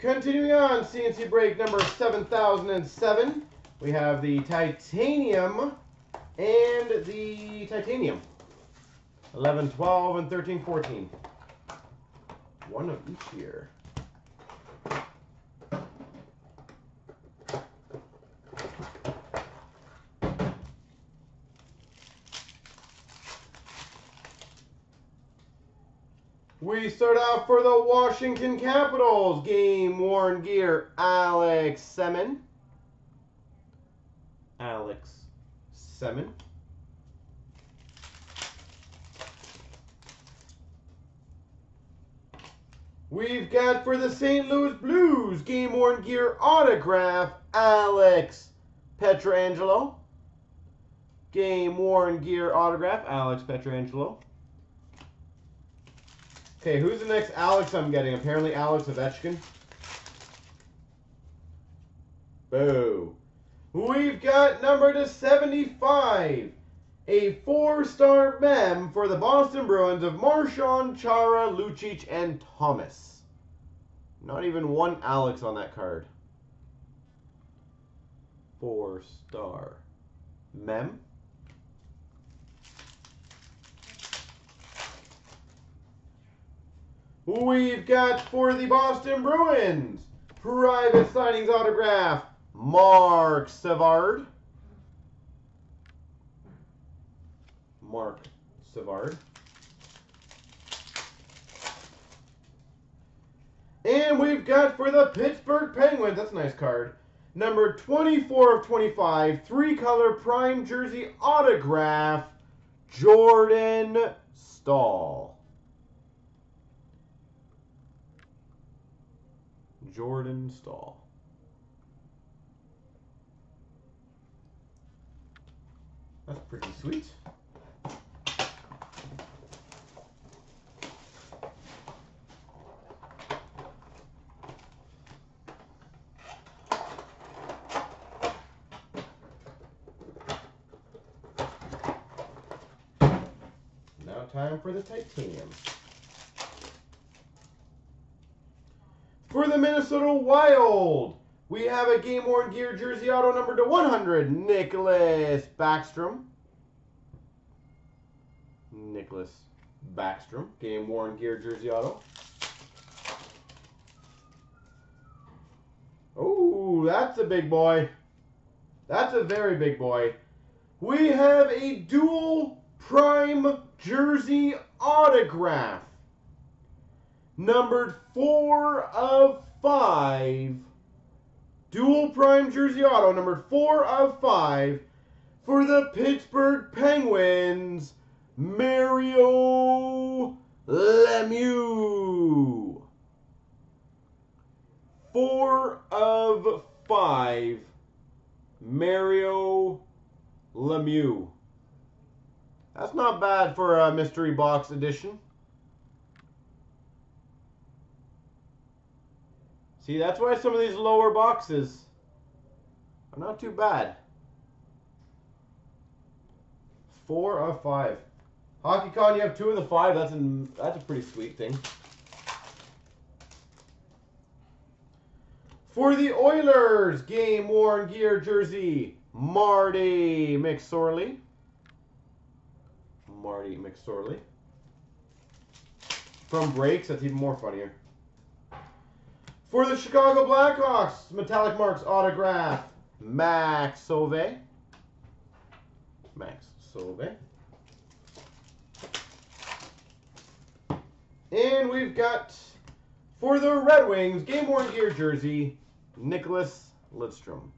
Continuing on, CNC break number 7007. We have the Titanium and the Titanium. 11, 12, and 13, 14. One of each here. We start off for the Washington Capitals, game-worn gear, Alex Semin. Alex Semin. We've got for the St. Louis Blues, game-worn gear, autograph, Alex Petrangelo. Game-worn gear, autograph, Alex Petrangelo. Okay, who's the next Alex I'm getting? Apparently Alex Ovechkin. Boo. We've got number /75. A 4-star mem for the Boston Bruins of Marchand, Chara, Lucic, and Thomas. Not even one Alex on that card. 4-star mem. We've got for the Boston Bruins, private signings autograph, Mark Savard. Mark Savard. And we've got for the Pittsburgh Penguins, that's a nice card, number 24/25, 3-color prime jersey autograph, Jordan Staal. Jordan Staal. That's pretty sweet. Now time for the Titanium. For the Minnesota Wild, we have a game-worn gear jersey auto number /100, Nicklas Backstrom. Nicklas Backstrom, game-worn gear jersey auto. Oh, that's a big boy. That's a very big boy. We have a dual prime jersey autograph. Numbered 4/5, dual prime jersey auto, numbered 4/5, for the Pittsburgh Penguins, Mario Lemieux. 4/5, Mario Lemieux. That's not bad for a mystery box edition. See, that's why some of these lower boxes are not too bad. 4/5. HockeyCon, you have 2 of the 5. That's a pretty sweet thing. For the Oilers, game-worn gear jersey, Marty McSorley. Marty McSorley. From breaks, that's even more funnier. For the Chicago Blackhawks, metallic marks autograph, Max Sauve. Max Sauve. And we've got, for the Red Wings, game-worn gear jersey, Nicholas Lidstrom.